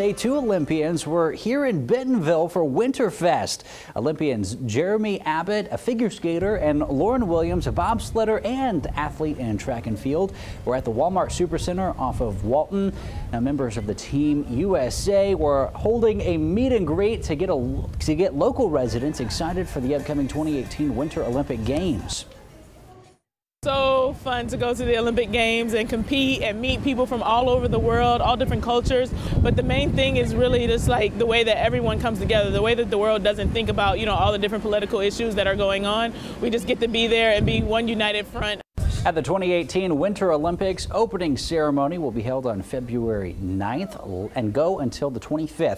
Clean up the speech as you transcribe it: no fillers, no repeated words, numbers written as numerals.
Day two Olympians were here in Bentonville for Winterfest. Olympians Jeremy Abbott, a figure skater, and Lauren Williams, a bobsledder and athlete in track and field, were at the Walmart Supercenter off of Walton. Now, members of the Team USA were holding a meet and greet to get local residents excited for the upcoming 2018 Winter Olympic Games. So fun to go to the Olympic Games and compete and meet people from all over the world, all different cultures. But the main thing is really just like the way that everyone comes together, the way that the world doesn't think about, you know, all the different political issues that are going on. We just get to be there and be one united front. At the 2018 Winter Olympics, opening ceremony will be held on February 9th and go until the 25th.